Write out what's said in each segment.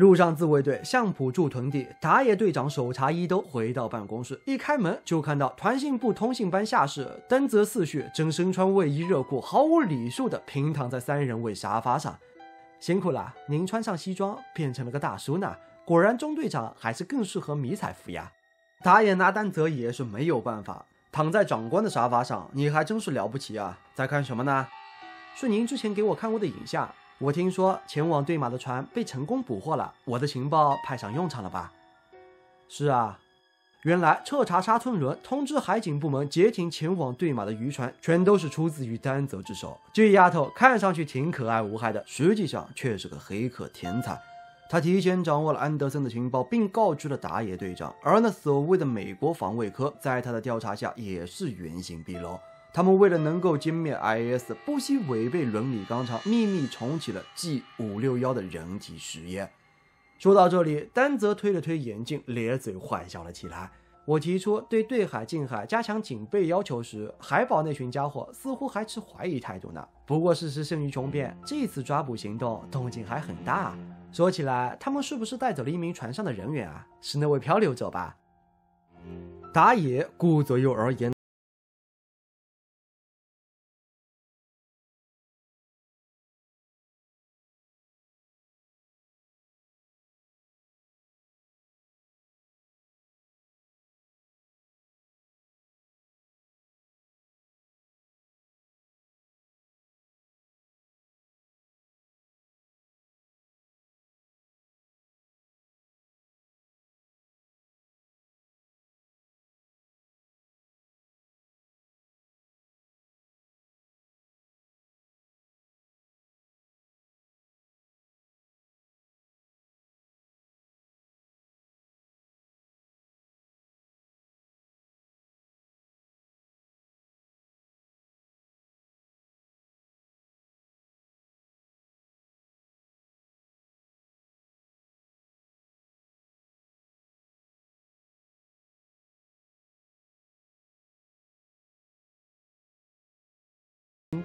路上自卫队相浦驻屯地打野队长手查伊都回到办公室，一开门就看到团信部通信班下士登泽四绪正身穿卫衣热裤，毫无礼数的平躺在三人位沙发上。辛苦了，您穿上西装变成了个大叔呢。果然中队长还是更适合迷彩服呀。打野拿丹泽也是没有办法，躺在长官的沙发上，你还真是了不起啊！在看什么呢？是您之前给我看过的影像。我听说前往对马的船被成功捕获了，我的情报派上用场了吧？是啊，原来彻查沙村轮通知海警部门截停前往对马的渔船，全都是出自于丹泽之手。这丫头看上去挺可爱无害的，实际上却是个黑客天才。他提前掌握了安德森的情报，并告知了打野队长，而那所谓的美国防卫科在他的调查下也是原形毕露。他们为了能够歼灭 IS， 不惜违背伦理纲常，秘密重启了 G561 的人体实验。说到这里，丹泽推了推眼镜，咧嘴坏笑了起来。我提出对对海近海加强警备要求时，海保那群家伙似乎还持怀疑态度呢。不过事实胜于雄辩，这次抓捕行动动静还很大。说起来，他们是不是带走了一名船上的人员啊？是那位漂流者吧？打野顾左右而言。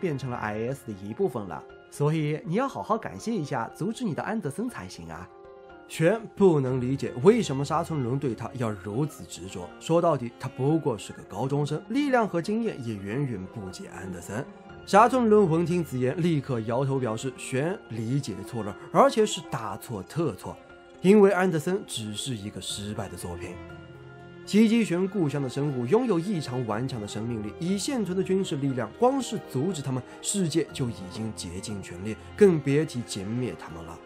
变成了 IS 的一部分了，所以你要好好感谢一下阻止你的安德森才行啊！玄不能理解为什么沙村轮对他要如此执着，说到底他不过是个高中生，力量和经验也远远不及安德森。沙村轮闻听此言，立刻摇头表示玄理解错了，而且是大错特错，因为安德森只是一个失败的作品。袭击玄故乡的生物拥有异常顽强的生命力，以现存的军事力量，光是阻止他们，世界就已经竭尽全力，更别提歼灭他们了。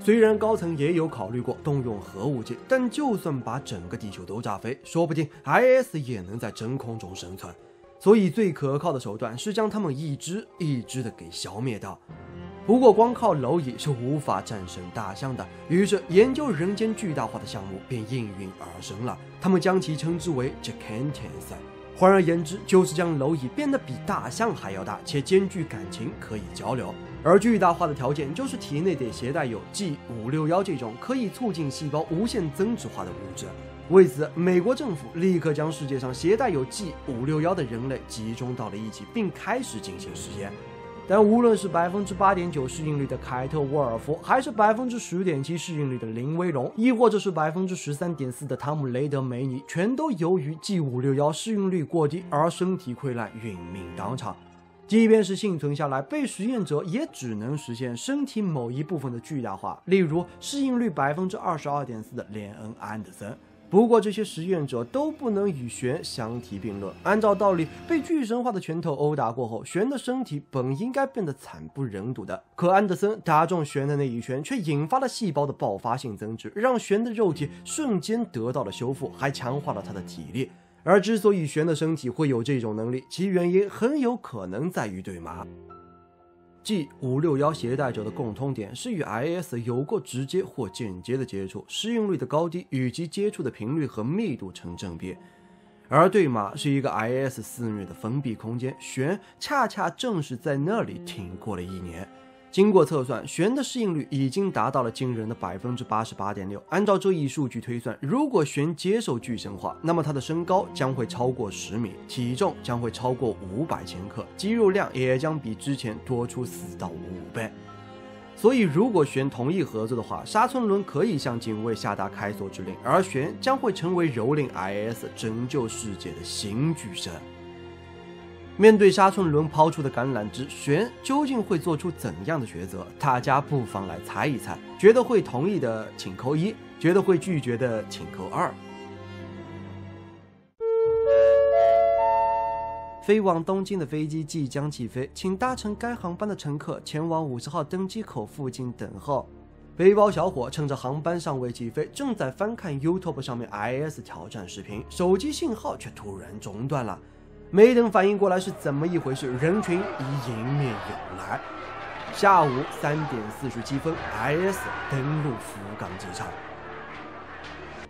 虽然高层也有考虑过动用核武器，但就算把整个地球都炸飞，说不定 IS 也能在真空中生存。所以最可靠的手段是将他们一只一只的给消灭掉。不过光靠蝼蚁是无法战胜大象的，于是研究人间巨大化的项目便应运而生了。他们将其称之为 Gigantism， 换而言之就是将蝼蚁变得比大象还要大，且兼具感情可以交流。而巨大化的条件就是体内得携带有 G561 这种可以促进细胞无限增殖化的物质。为此，美国政府立刻将世界上携带有 G561 的人类集中到了一起，并开始进行实验。但无论是 8.9% 适应率的凯特·沃尔夫，还是 10.7% 适应率的林威龙，亦或者是 13.4% 的汤姆·雷德梅尼，全都由于 G561 适应率过低而身体溃烂，殒命当场。即便是幸存下来，被实验者也只能实现身体某一部分的巨大化，例如适应率 22.4% 的连恩·安德森。不过这些实验者都不能与玄相提并论。按照道理，被巨神化的拳头殴打过后，玄的身体本应该变得惨不忍睹的，可安德森打中玄的那一拳却引发了细胞的爆发性增殖，让玄的肉体瞬间得到了修复，还强化了他的体力。而之所以玄的身体会有这种能力，其原因很有可能在于对马。G561 携带者的共通点是与 IS 有过直接或间接的接触，适应率的高低与其接触的频率和密度成正比。而对马是一个 IS 肆虐的封闭空间，玄恰恰正是在那里挺过了一年。经过测算，玄的适应率已经达到了惊人的 88.6%。按照这一数据推算，如果玄接受巨神化，那么他的身高将会超过10米，体重将会超过500千克，肌肉量也将比之前多出4到5倍。所以，如果玄同意合作的话，沙村伦可以向警卫下达开锁之令，而玄将会成为蹂躏 IS、拯救世界的新巨神。面对沙村伦抛出的橄榄枝，玄究竟会做出怎样的抉择？大家不妨来猜一猜。觉得会同意的，请扣1；觉得会拒绝的，请扣2。 飞往东京的飞机即将起飞，请搭乘该航班的乘客前往50号登机口附近等候。背包小伙趁着航班尚未起飞，正在翻看 YouTube 上面 IS 挑战视频，手机信号却突然中断了。没等反应过来是怎么一回事，人群已迎面涌来。下午3点47分 ，IS 登陆福冈机场。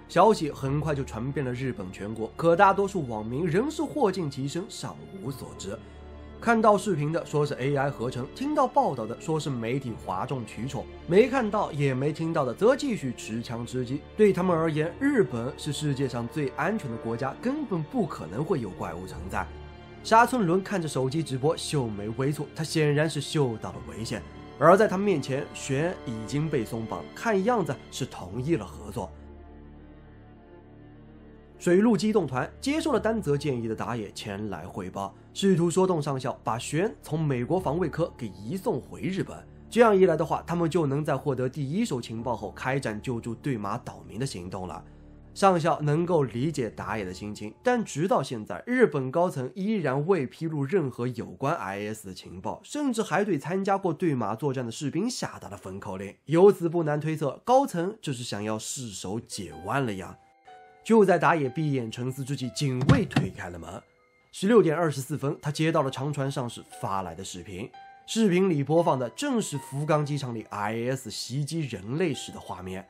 消息很快就传遍了日本全国，可大多数网民仍是获尽其声，尚无所知。看到视频的说是 AI 合成，听到报道的说是媒体哗众取宠，没看到也没听到的则继续持枪吃鸡。对他们而言，日本是世界上最安全的国家，根本不可能会有怪物存在。沙村伦看着手机直播，秀眉微蹙，他显然是嗅到了危险。而在他面前，玄已经被松绑，看样子是同意了合作。 水陆机动团接受了丹泽建议的打野前来汇报，试图说动上校把玄从美国防卫科给移送回日本。这样一来的话，他们就能在获得第一手情报后开展救助对马岛民的行动了。上校能够理解打野的心情，但直到现在，日本高层依然未披露任何有关 IS 的情报，甚至还对参加过对马作战的士兵下达了封口令。由此不难推测，高层这是想要束手解腕了呀。 就在打野闭眼沉思之际，警卫推开了门。16点24分，他接到了长船上士发来的视频，视频里播放的正是福冈机场里 IS 袭击人类时的画面。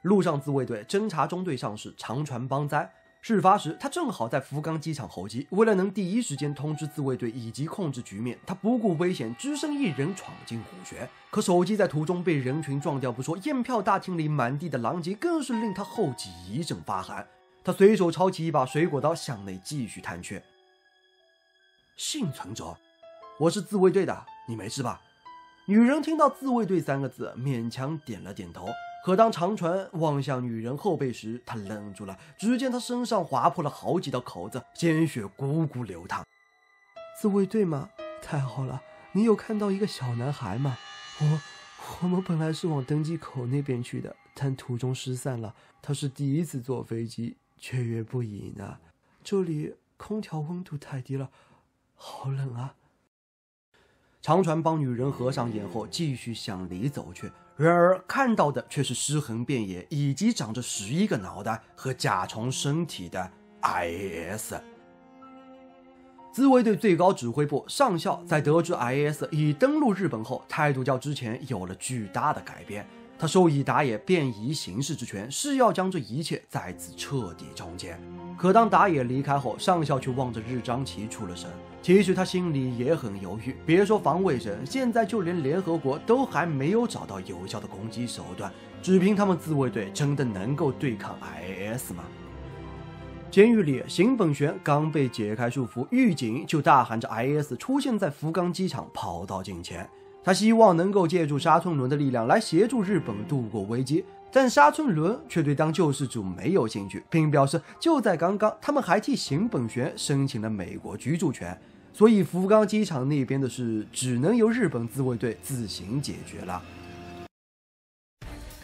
陆上自卫队侦察中队上士长船邦哉，事发时他正好在福冈机场候机，为了能第一时间通知自卫队以及控制局面，他不顾危险，只身一人闯进虎穴。 可手机在途中被人群撞掉不说，验票大厅里满地的狼藉更是令他后脊一阵发寒。他随手抄起一把水果刀，向内继续探去。幸存者，我是自卫队的，你没事吧？女人听到“自卫队”3个字，勉强点了点头。可当长船望向女人后背时，他愣住了。只见她身上划破了好几道口子，鲜血汩汩流淌。自卫队吗？太好了！你有看到一个小男孩吗？ 我们本来是往登机口那边去的，但途中失散了。他是第一次坐飞机，雀跃不已呢。这里空调温度太低了，好冷啊！长船帮女人合上眼后，继续向里走去。然而看到的却是尸横遍野，以及长着11个脑袋和甲虫身体的 IS。 自卫队最高指挥部上校在得知 IS 已登陆日本后，态度较之前有了巨大的改变。他授意打野便宜行事之权，是要将这一切再次彻底终结。可当打野离开后，上校却望着日章旗出了神。其实他心里也很犹豫，别说防卫省，现在就连联合国都还没有找到有效的攻击手段。只凭他们自卫队，真的能够对抗 IS 吗？ 监狱里，邢本玄刚被解开束缚，狱警就大喊着 IS 出现在福冈机场跑道近前。他希望能够借助沙村伦的力量来协助日本度过危机，但沙村伦却对当救世主没有兴趣，并表示就在刚刚，他们还替邢本玄申请了美国居住权，所以福冈机场那边的事只能由日本自卫队自行解决了。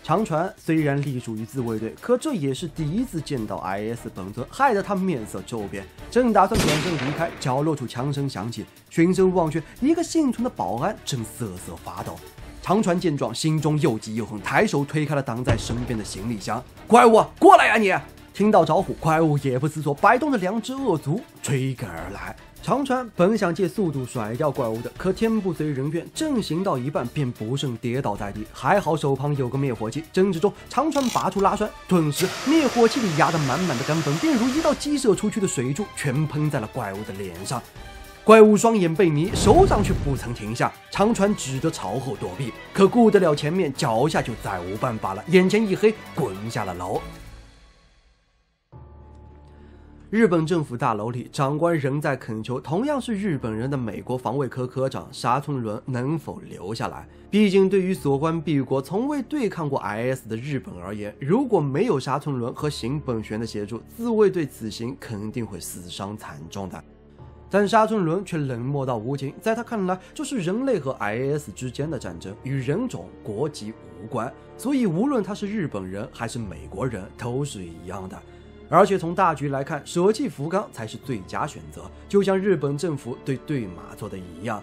长船虽然隶属于自卫队，可这也是第一次见到 IS 本尊，害得他面色骤变。正打算转身离开，角落处枪声响起，循声望去，一个幸存的保安正瑟瑟发抖。长船见状，心中又急又恨，抬手推开了挡在身边的行李箱。怪物，过来呀你！听到招呼，怪物也不思索，摆动着2只恶足追赶而来。 长船本想借速度甩掉怪物的，可天不遂人愿，正行到一半便不慎跌倒在地。还好手旁有个灭火器，争执中长船拔出拉栓，顿时灭火器里压得满满的干粉便如一道激射出去的水柱，全喷在了怪物的脸上。怪物双眼被迷，手掌却不曾停下。长船只得朝后躲避，可顾得了前面，脚下就再无办法了，眼前一黑，滚下了楼。日本政府大楼里，长官仍在恳求同样是日本人的美国防卫科科长沙村伦能否留下来。毕竟，对于所关闭国从未对抗过 IS 的日本而言，如果没有沙村伦和行本玄的协助，自卫队此行肯定会死伤惨重的。 但沙村伦却冷漠到无情，在他看来，这是人类和 IS 之间的战争，与人种、国籍无关，所以无论他是日本人还是美国人，都是一样的。而且从大局来看，舍弃福冈才是最佳选择，就像日本政府对对马做的一样。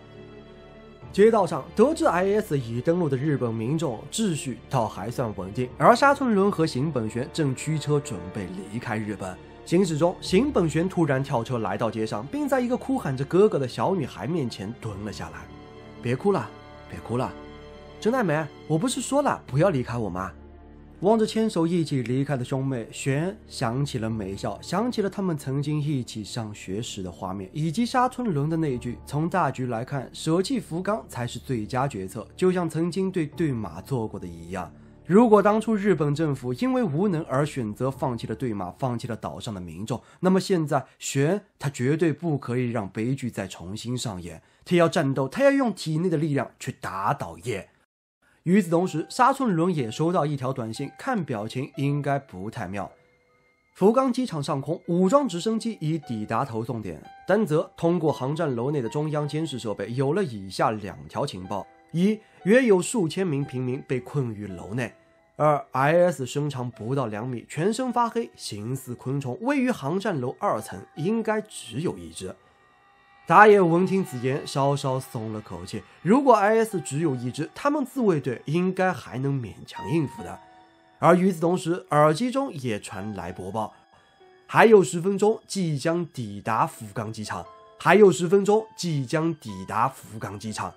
街道上，得知 IS 已登陆的日本民众秩序倒还算稳定，而沙村伦和行本玄正驱车准备离开日本。 行驶中，行本玄突然跳车来到街上，并在一个哭喊着哥哥的小女孩面前蹲了下来。别哭了，别哭了，真奈美，我不是说了不要离开我吗？望着牵手一起离开的兄妹，玄想起了美咲，想起了他们曾经一起上学时的画面，以及沙村伦的那句：“从大局来看，舍弃福冈才是最佳决策。”就像曾经对对马做过的一样。 如果当初日本政府因为无能而选择放弃了对马，放弃了岛上的民众，那么现在玄他绝对不可以让悲剧再重新上演。他要战斗，他要用体内的力量去打倒叶。与此同时，沙村伦也收到一条短信，看表情应该不太妙。福冈机场上空，武装直升机已抵达投送点。丹泽通过航站楼内的中央监视设备，有了以下两条情报。 一，约有数千名平民被困于楼内；二 ，IS 身长不到2米，全身发黑，形似昆虫，位于航站楼2层，应该只有一只。打野闻听此言，稍稍松了口气。如果 IS 只有一只，他们自卫队应该还能勉强应付的。而与此同时，耳机中也传来播报：还有10分钟即将抵达福冈机场，还有10分钟即将抵达福冈机场。